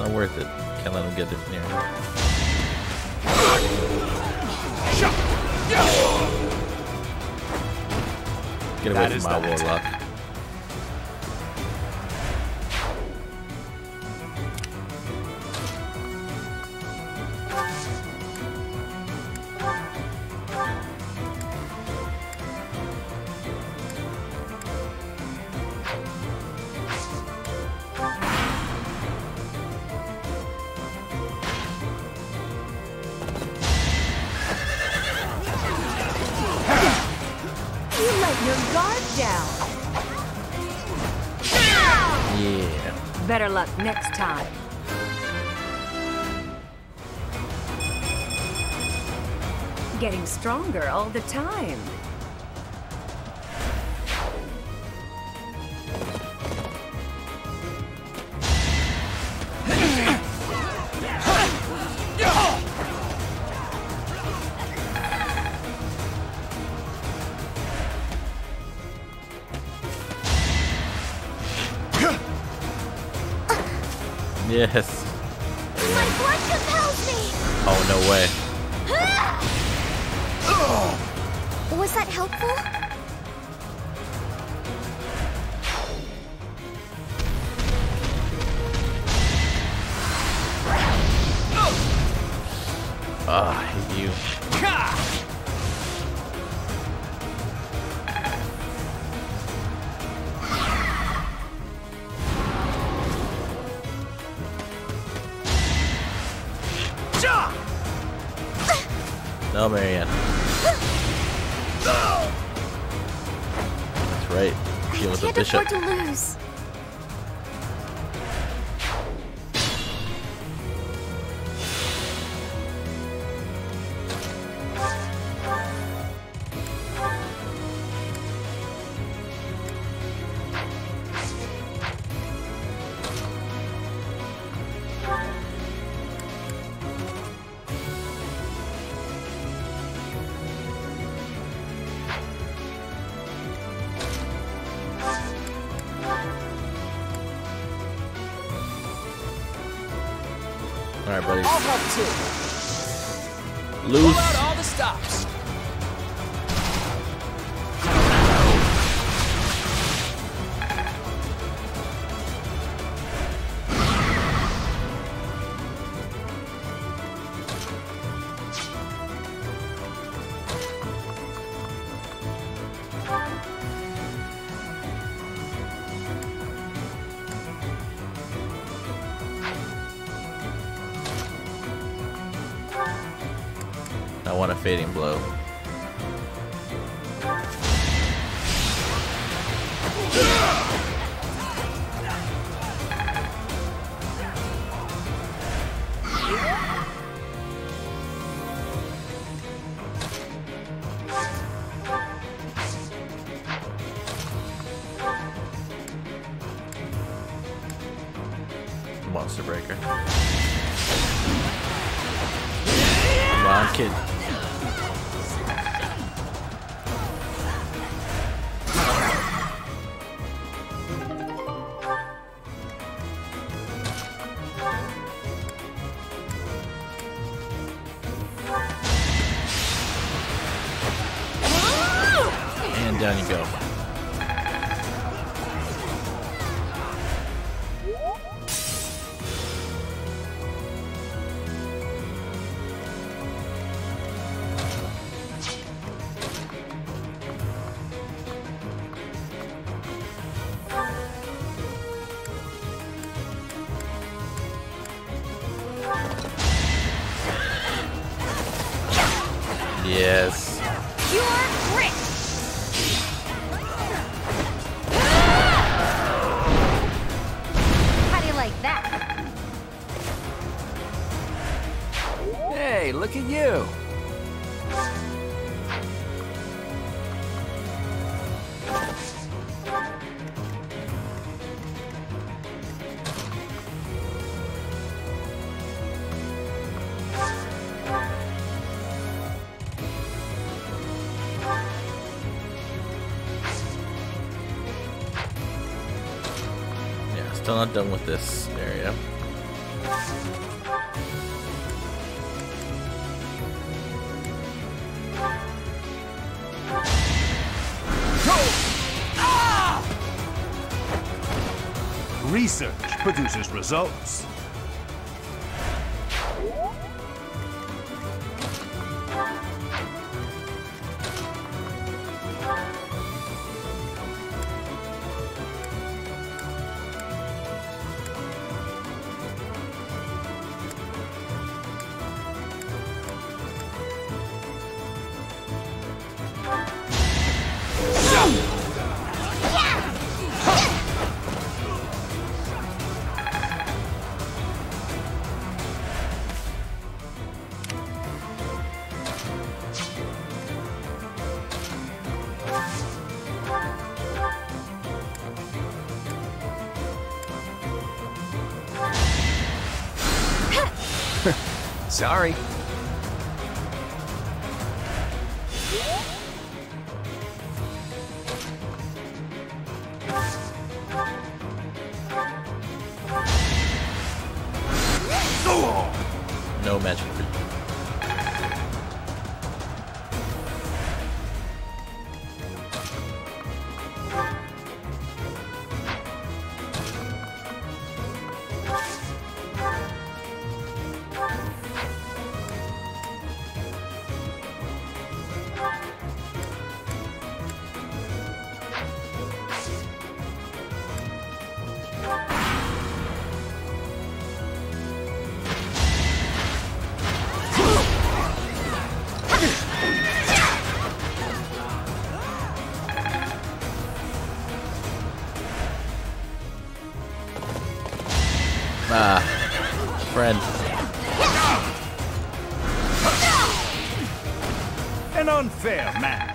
not worth it. Can't let him get it near him. Get away from my warlock. Better luck next time. Getting stronger all the time. Yes. My blood compels me. Oh, no way. Was that helpful? Ah, I hate you. No, Marianne. That's right. Deal with the bishop. I can't afford to lose. Alright, buddy. I'll help too. Loose. Pull out all the stops. I want a fading blow. Monster breaker. Come on, kid. Down you go. Yes. You are great. Hey, look at you. Yeah, still not done with this area. Research produces results. Sorry. No magic for you. Friend. An unfair match.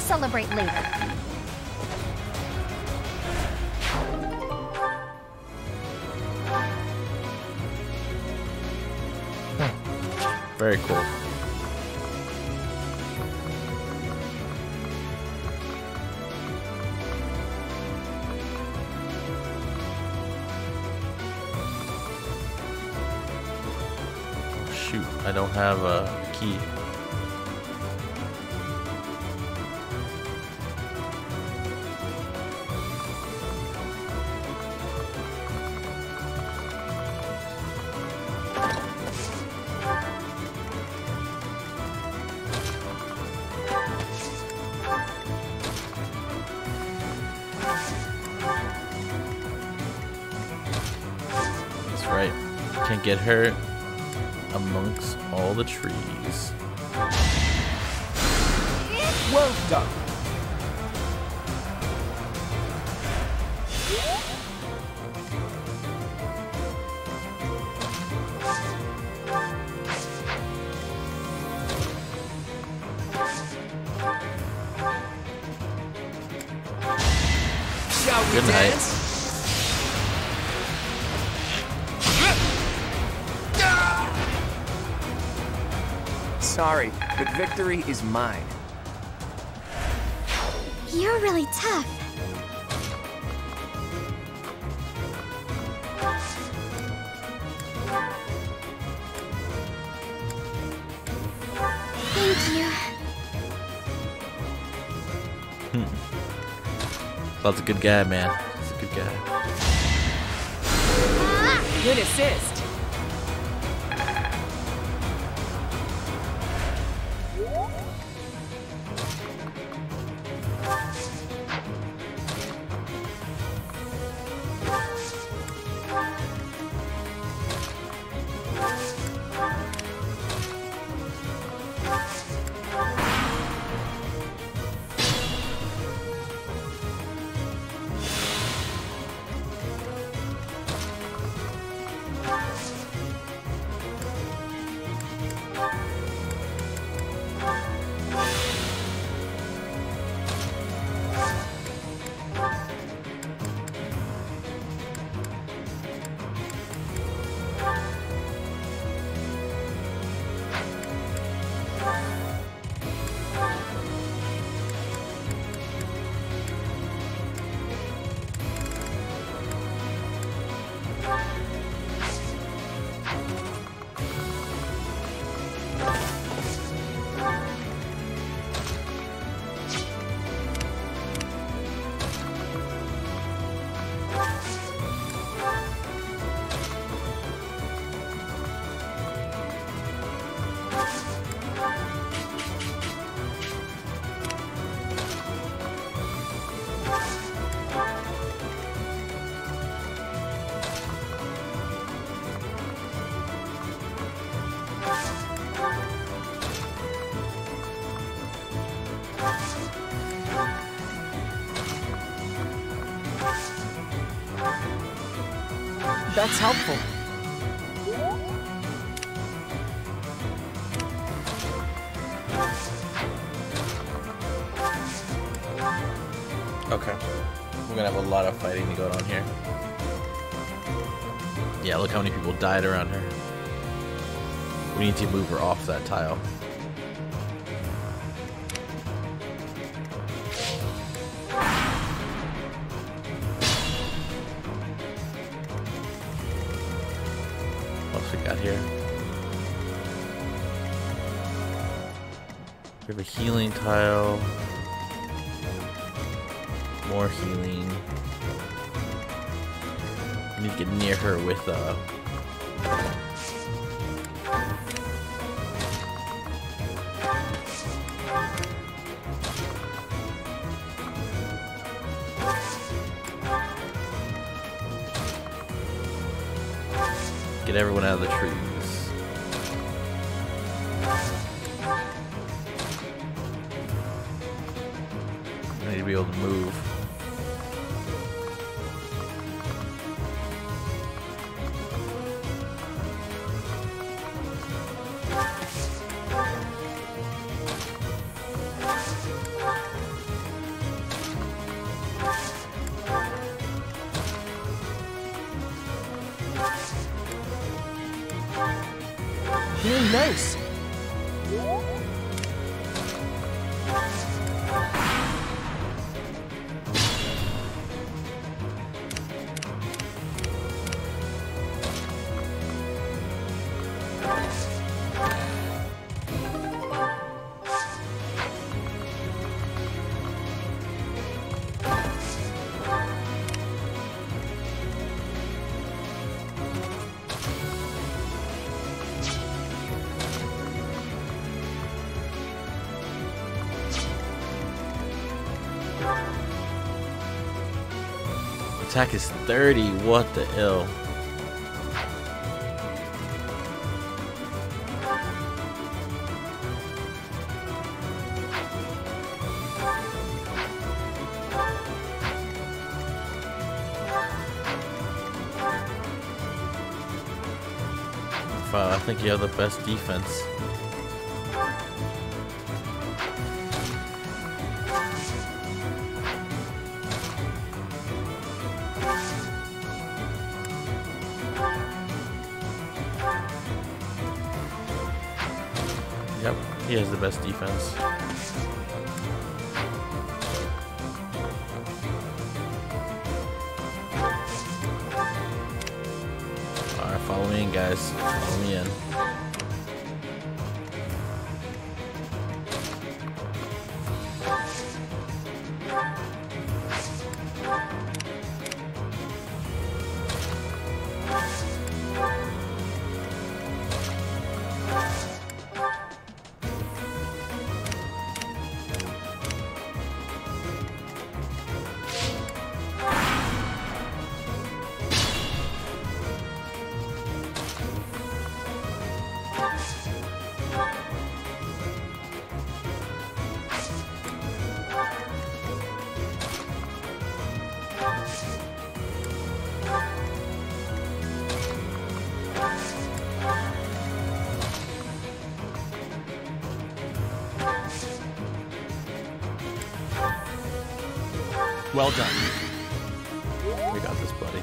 Celebrate later. Very cool. Shoot, I don't have a key. Can't get her amongst all the trees. Well done. Good night. Sorry, but victory is mine. You're really tough. Thank you. That's a good guy, man. That's a good guy. Good assist. That's helpful. Okay. We're gonna have a lot of fighting to go on here. Yeah, look how many people died around her. We need to move her off that tile. What else we got here? We have a healing tile. More healing. We need to get near her with get everyone out of the trees. I need to be able to move. Nice. Attack is 30, what the ill. Wow, I think you have the best defense. Yep, he has the best defense. Alright, follow me in, guys. Follow me in. Well done. We got this, buddy.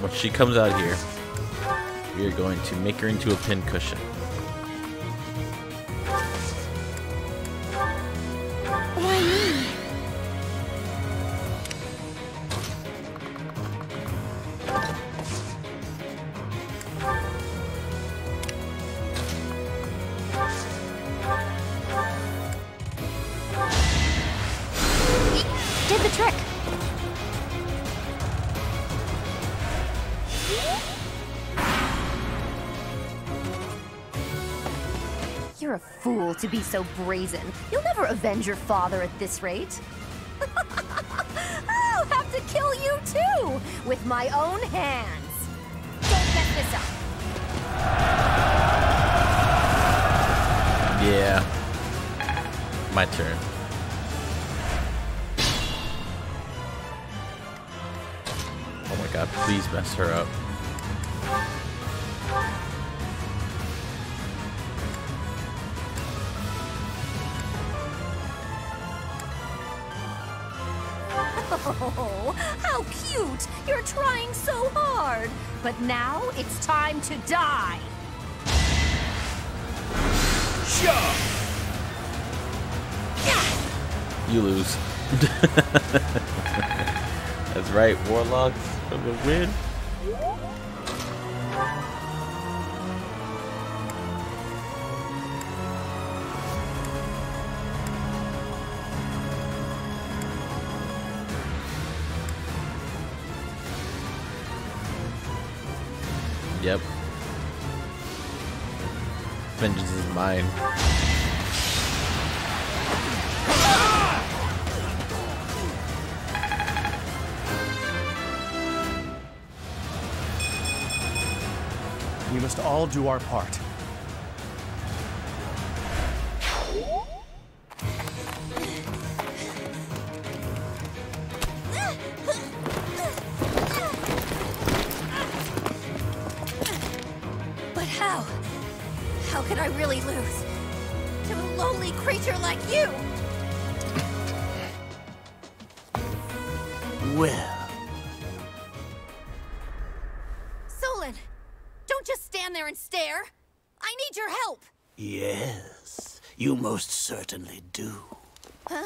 When she comes out here, we are going to make her into a pincushion. Did the trick. You're a fool to be so brazen. You'll never avenge your father at this rate. I'll have to kill you too with my own hands. Don't mess this up. my turn. Oh my god, please mess her up. Oh, how cute! You're trying so hard! But now it's time to die! You lose. That's right, Warlocks for the win. Yep. Vengeance is mine. We must all do our part. Certainly do. Huh?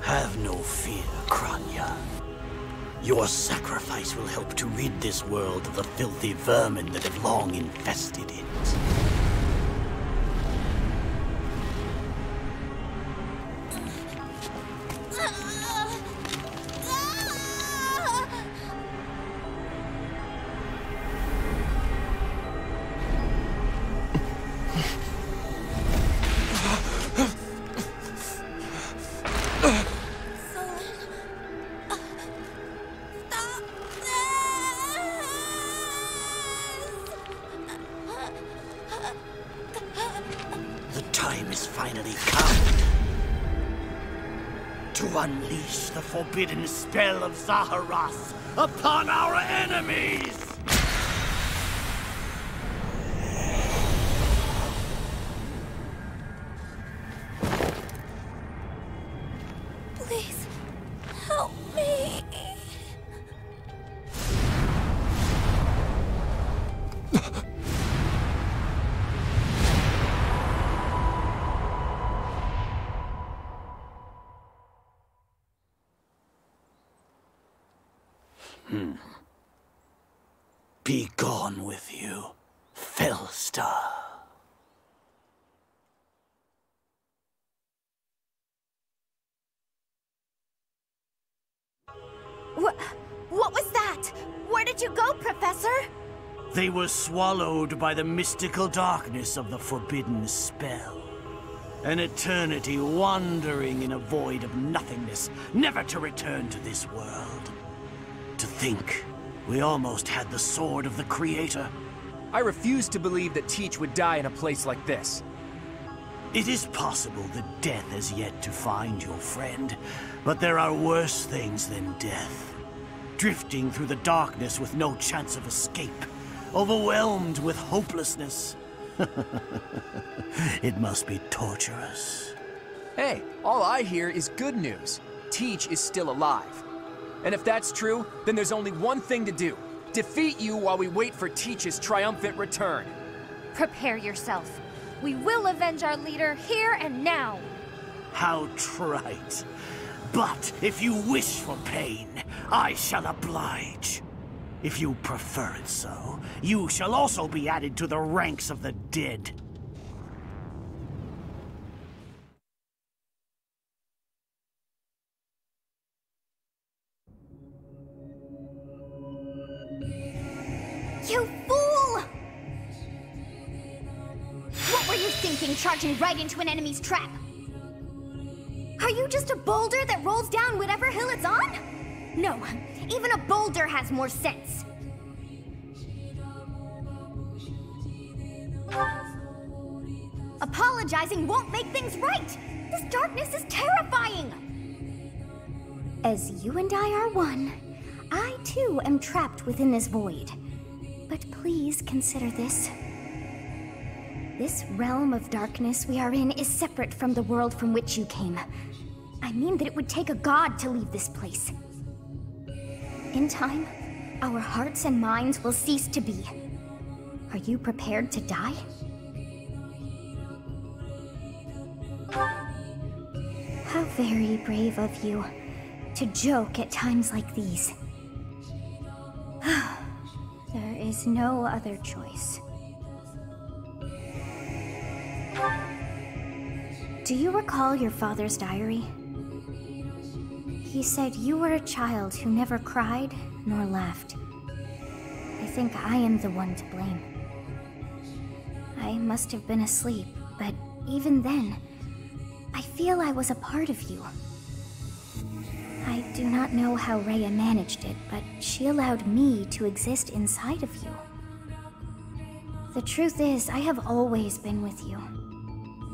Have no fear, Kranya. Your sacrifice will help to rid this world of the filthy vermin that have long infested it. Forbidden spell of Zaharas upon our enemies! Please, help me! Be gone with you, Fell Star. What was that? Where did you go, Professor? They were swallowed by the mystical darkness of the forbidden spell. An eternity wandering in a void of nothingness, never to return to this world. To think, we almost had the sword of the Creator. I refuse to believe that Teach would die in a place like this. It is possible that death has yet to find your friend, but there are worse things than death. Drifting through the darkness with no chance of escape, overwhelmed with hopelessness. It must be torturous. Hey, all I hear is good news. Teach is still alive. And if that's true, then there's only one thing to do. Defeat you while we wait for Teach's triumphant return. Prepare yourself. We will avenge our leader here and now. How trite. But if you wish for pain, I shall oblige. If you prefer it so, you shall also be added to the ranks of the dead. You fool! What were you thinking, charging right into an enemy's trap? Are you just a boulder that rolls down whatever hill it's on? No, even a boulder has more sense. Apologizing won't make things right! This darkness is terrifying! As you and I are one, I too am trapped within this void. But please consider this. This realm of darkness we are in is separate from the world from which you came. I mean that it would take a god to leave this place. In time, our hearts and minds will cease to be. Are you prepared to die? How very brave of you to joke at times like these. There is no other choice. Do you recall your father's diary? He said you were a child who never cried nor laughed. I think I am the one to blame. I must have been asleep, but even then, I feel I was a part of you. I do not know how Rhea managed it, but she allowed me to exist inside of you. The truth is, I have always been with you.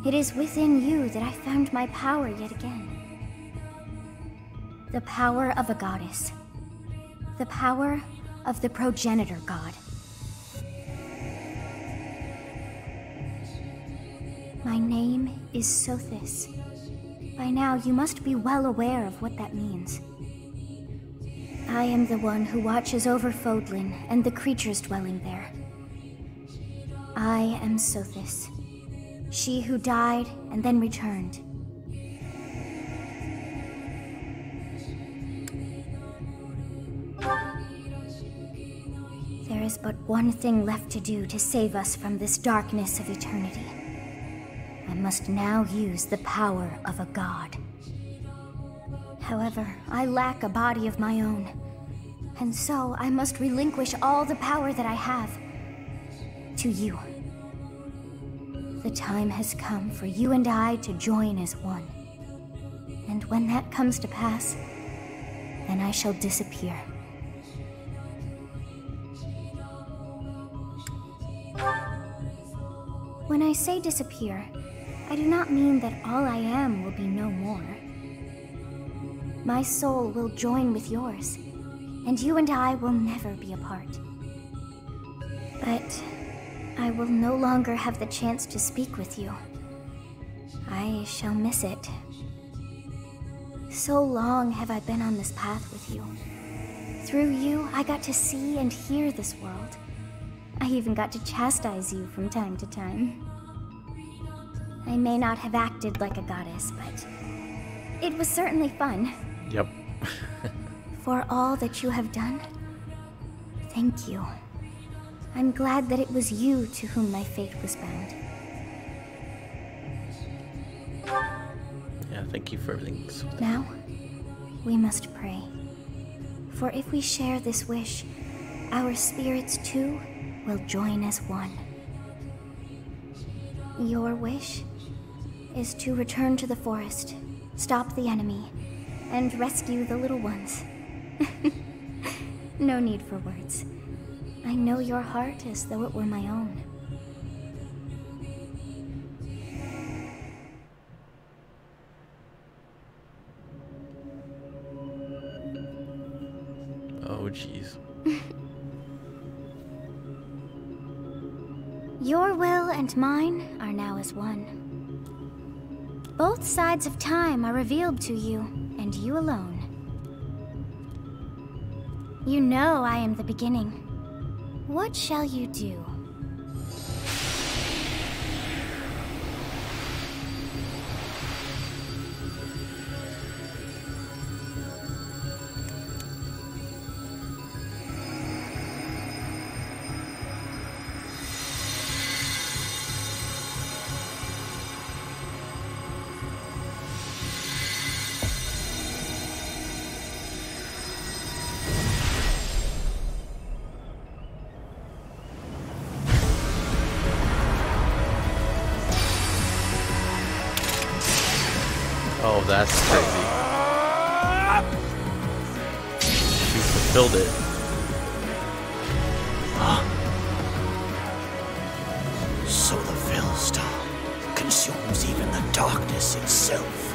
It is within you that I found my power yet again. The power of a goddess. The power of the Progenitor God. My name is Sothis. By now, you must be well aware of what that means. I am the one who watches over Fodlan and the creatures dwelling there. I am Sothis. She who died and then returned. There is but one thing left to do to save us from this darkness of eternity. I must now use the power of a god. However, I lack a body of my own, and so I must relinquish all the power that I have to you. The time has come for you and I to join as one. And when that comes to pass, then I shall disappear. When I say disappear, I do not mean that all I am will be no more. My soul will join with yours, and you and I will never be apart. But I will no longer have the chance to speak with you. I shall miss it. So long have I been on this path with you. Through you, I got to see and hear this world. I even got to chastise you from time to time. I may not have acted like a goddess, but it was certainly fun. Yep. For all that you have done, thank you. I'm glad that it was you to whom my fate was bound. Yeah, thank you for everything. Now, we must pray. For if we share this wish, our spirits too will join as one. Your wish is to return to the forest, stop the enemy, and rescue the little ones. No need for words. I know your heart as though it were my own. Oh, jeez. Your will and mine are now as one. Both sides of time are revealed to you, and you alone. You know I am the beginning. What shall you do? That's crazy. you fulfilled it. Huh? So the Fell Star consumes even the darkness itself.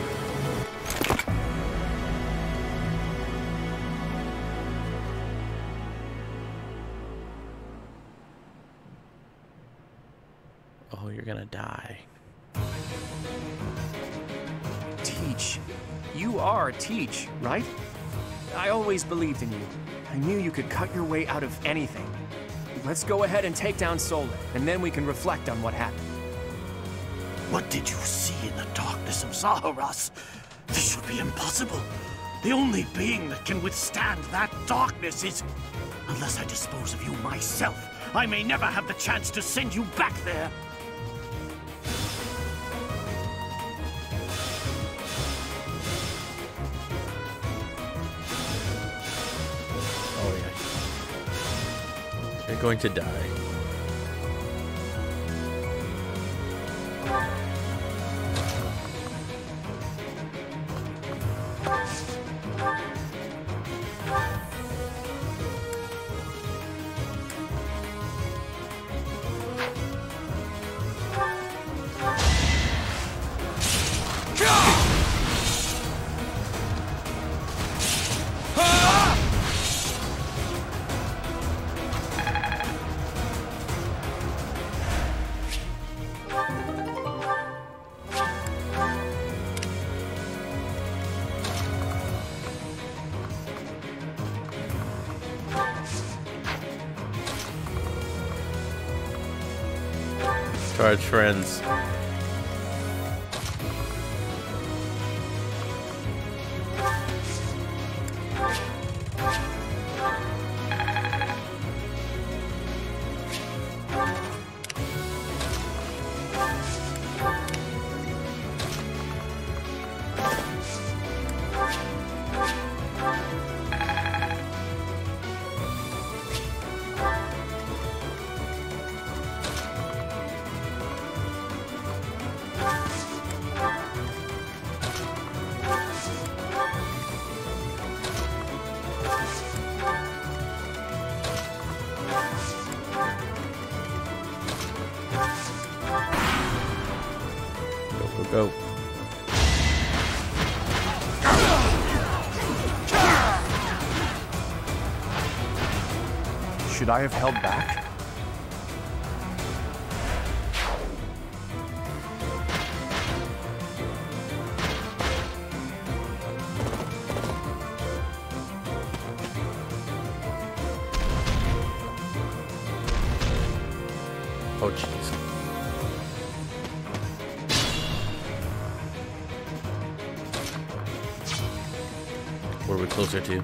Oh, you're gonna die. Teach. You are Teach, right? I always believed in you. I knew you could cut your way out of anything. Let's go ahead and take down Solar, and then we can reflect on what happened. What did you see in the darkness of Zaharas? This should be impossible. The only being that can withstand that darkness is... Unless I dispose of you myself, I may never have the chance to send you back there. You're going to die. Charge friends. Go. Should I have held back? Oh, jeez. Where are we closer to?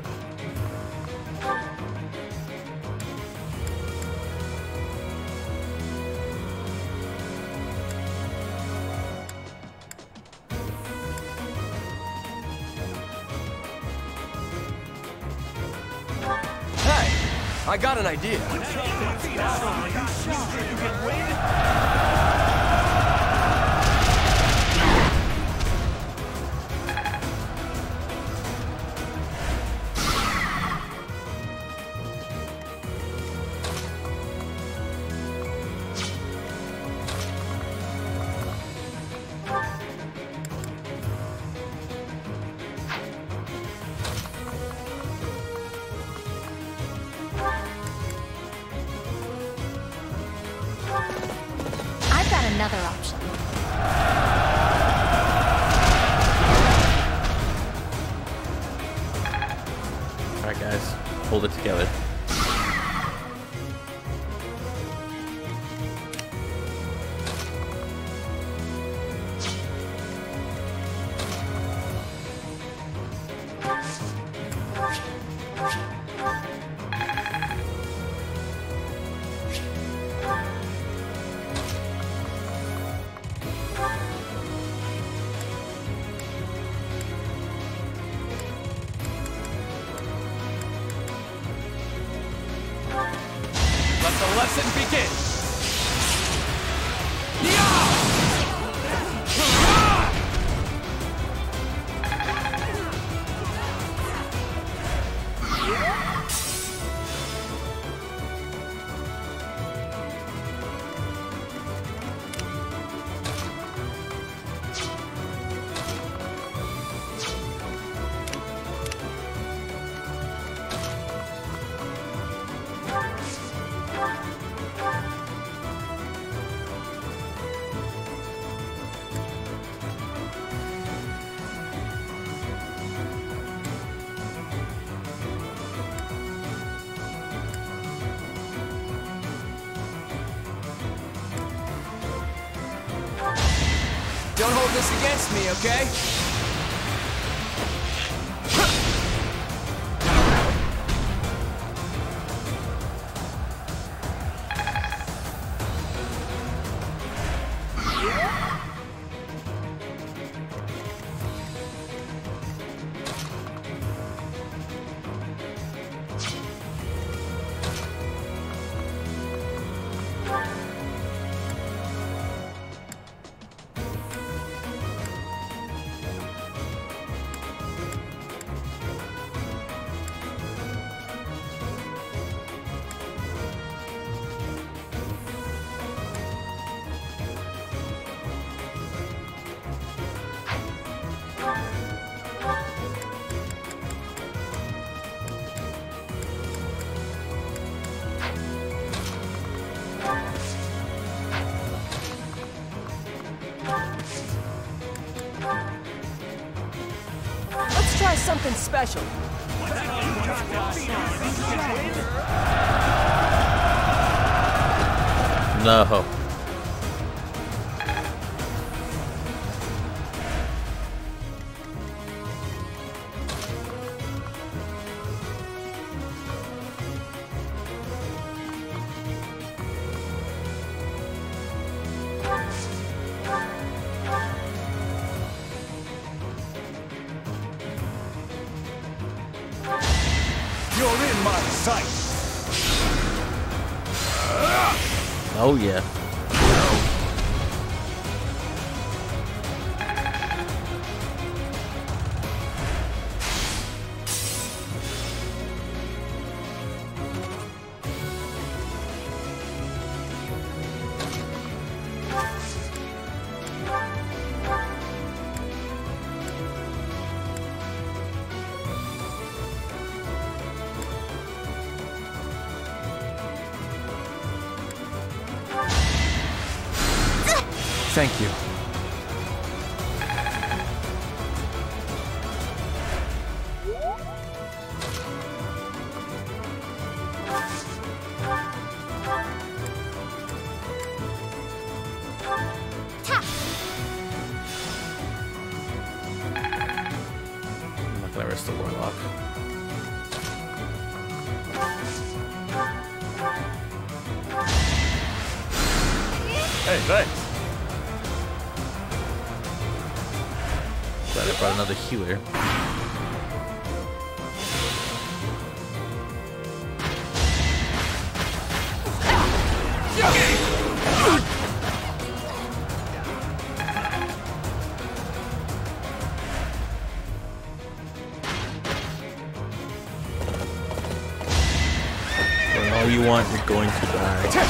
Hey! I got an idea! Another option. Alright guys, hold it together. The lesson begins. Don't hold this against me, okay? Something special. No. Oh yeah. Thank you. I'm not gonna risk the warlock. Hey, thanks. I brought another healer. When all you want, you're going to die.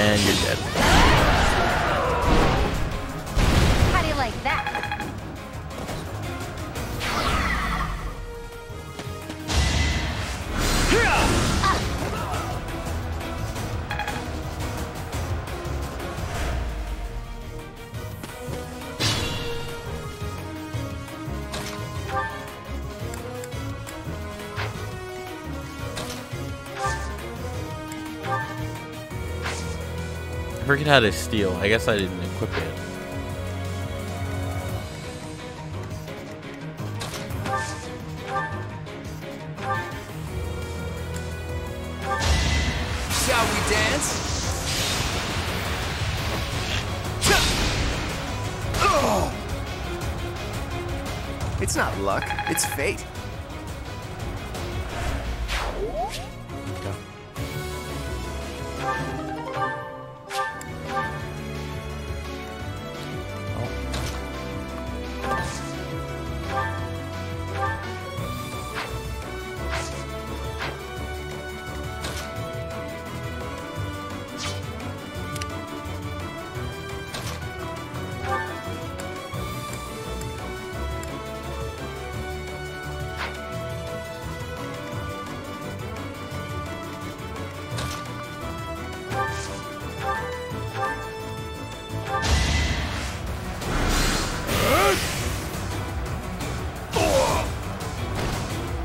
And you're dead. How do you like that? I forget how to steal. I guess I didn't equip it. Shall we dance? It's not luck, it's fate.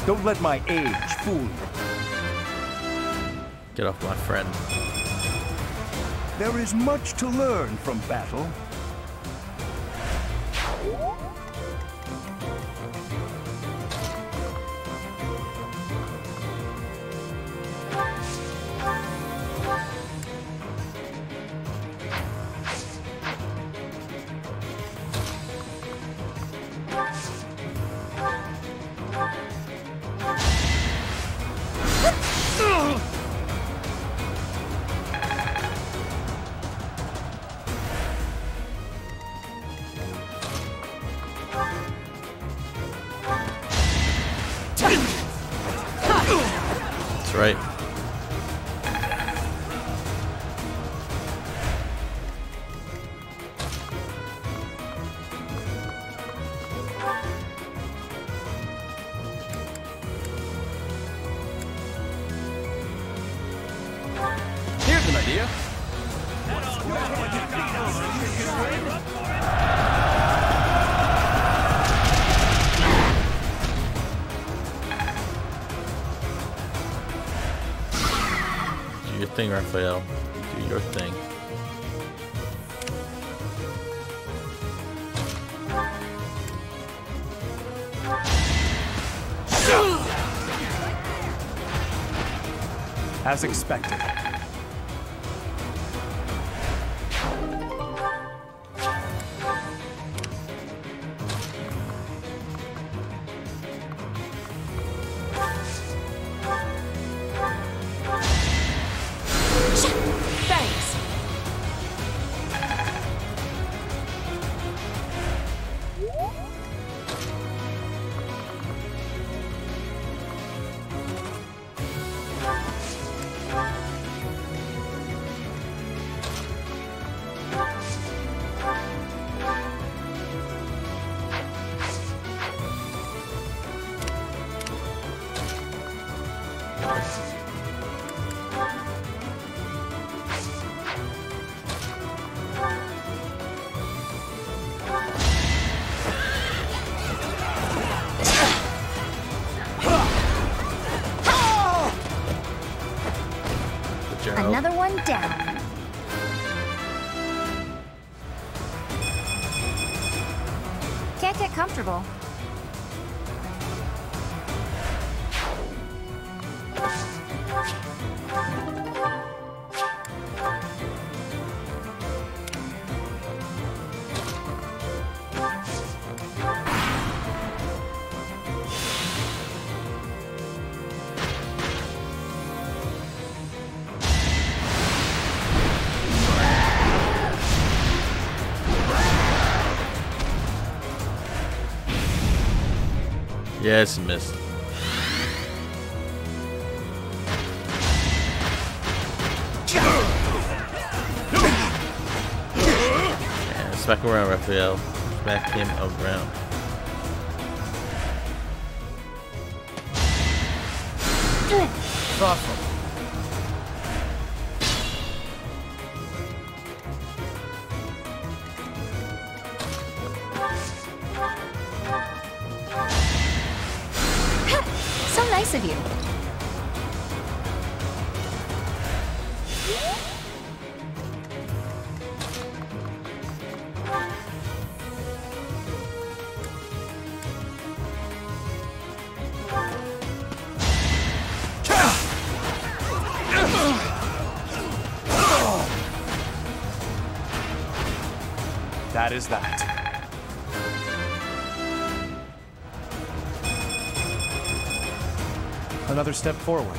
Don't let my age fool you. Get off my friend. There is much to learn from battle. Thing, Raphael. Do your thing. As expected. Another one down. Can't get comfortable. Yes, missed. Yeah, smack around, Raphael. Smack him around. Awesome. Of you. That is that. Another step forward.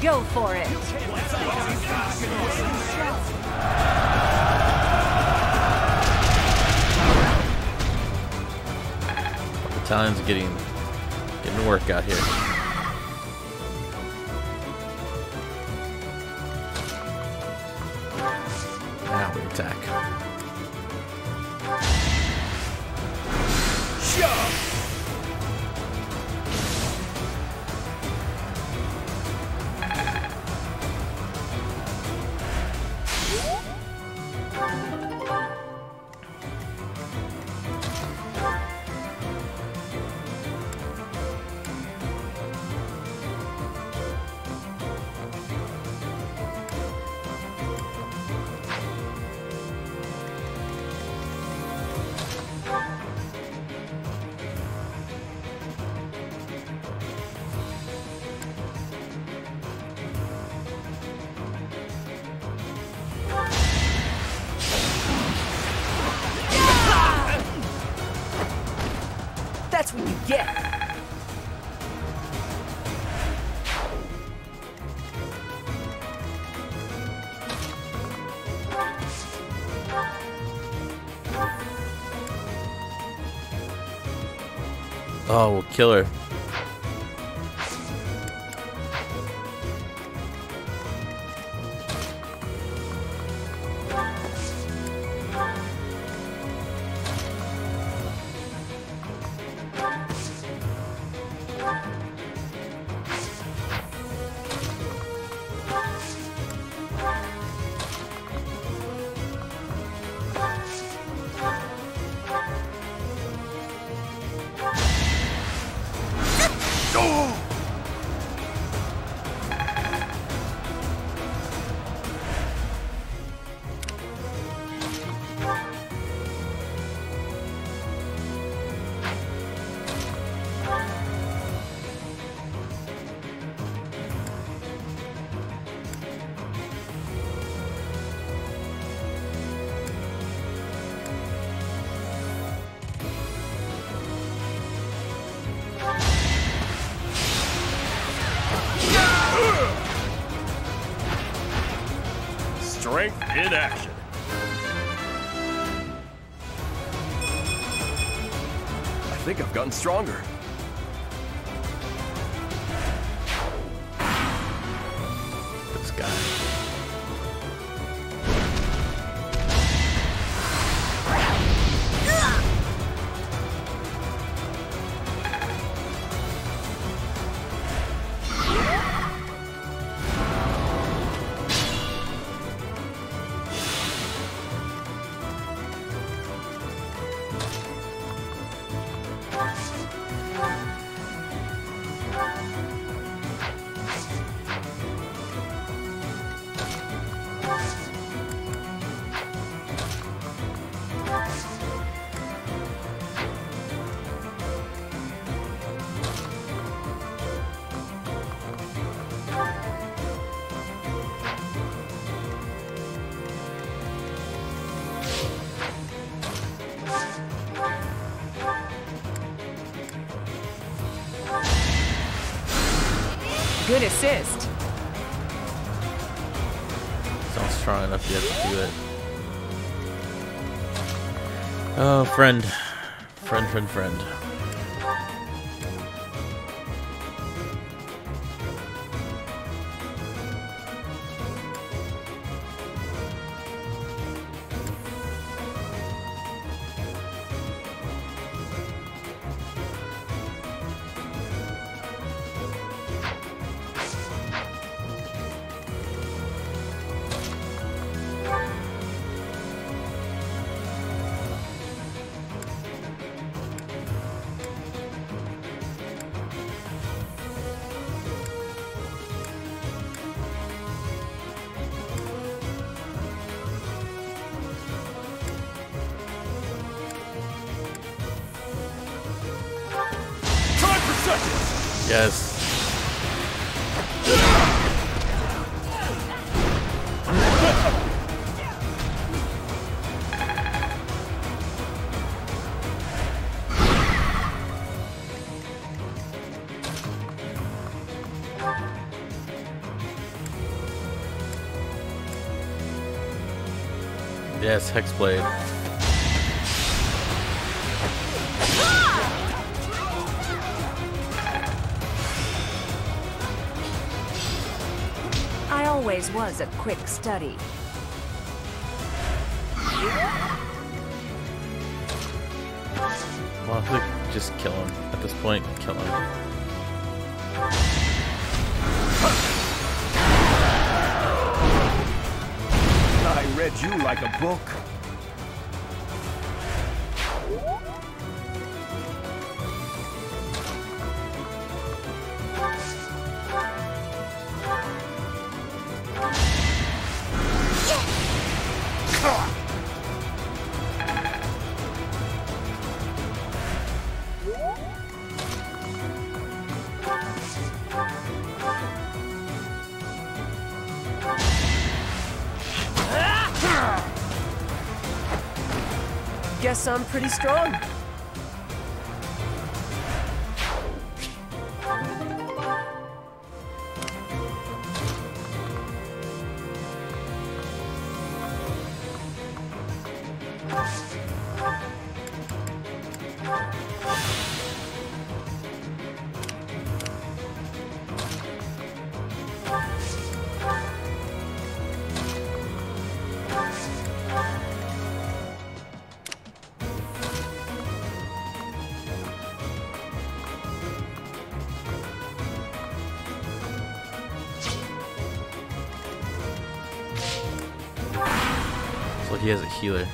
Go for it. Time's getting to work out here. Attack. That's what you get. Oh, we'll kill her. Strength in action. I think I've gotten stronger. This guy. Good assist. It's not strong enough yet to do it. Oh, friend. Yes. Yes, Hexblade. I always was a quick study. Well, I think just kill him at this point. Kill him. I read you like a book. Guess I'm pretty strong. He has a healer.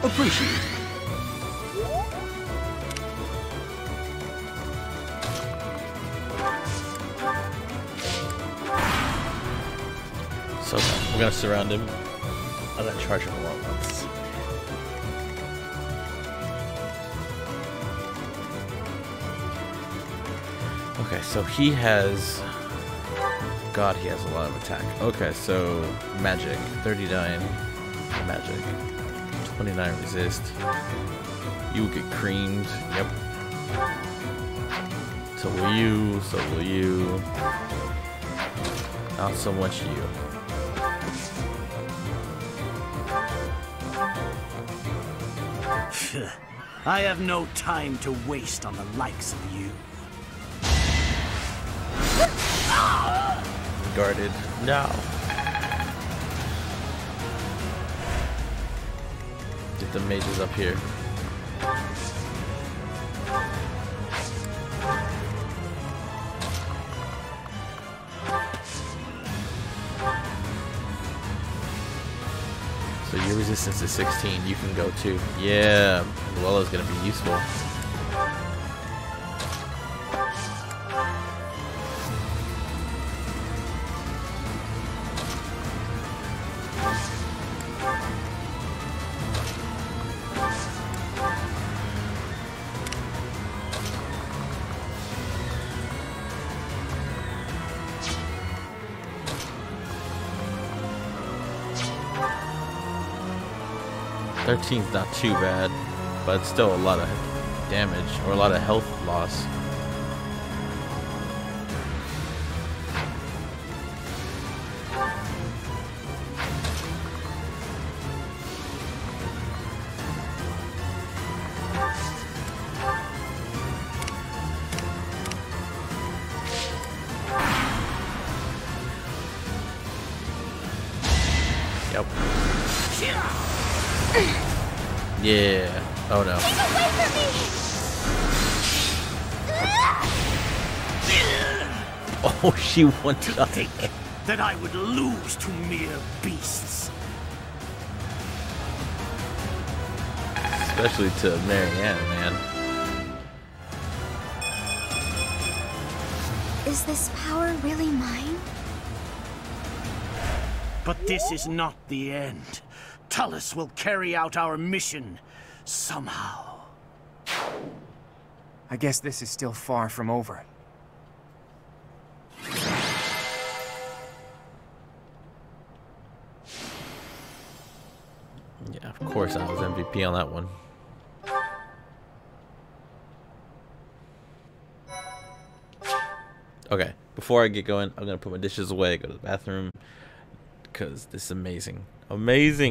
Appreciate it. So we're gonna surround him. I'm gonna charge him all at once. Okay, so he has. God, he has a lot of attack. Okay, so magic 39, magic. 29 resist. You will get creamed. Yep. So will you. So will you. Not so much you. I have no time to waste on the likes of you. Guarded. No. The mages up here. So your resistance is 16. You can go too. Yeah, Luella's gonna be useful. Not too bad, but it's still a lot of damage or a lot of health loss. Nope. Yeah. Oh no. Take away from me. Oh, she wants to take it. That I would lose to mere beasts. Especially to Marianne, man. Is this power really mine? But this is not the end. Tullus will carry out our mission somehow. I guess this is still far from over. Yeah, of course I was MVP on that one. Okay, before I get going, I'm gonna put my dishes away, go to the bathroom, because this is amazing. Amazing!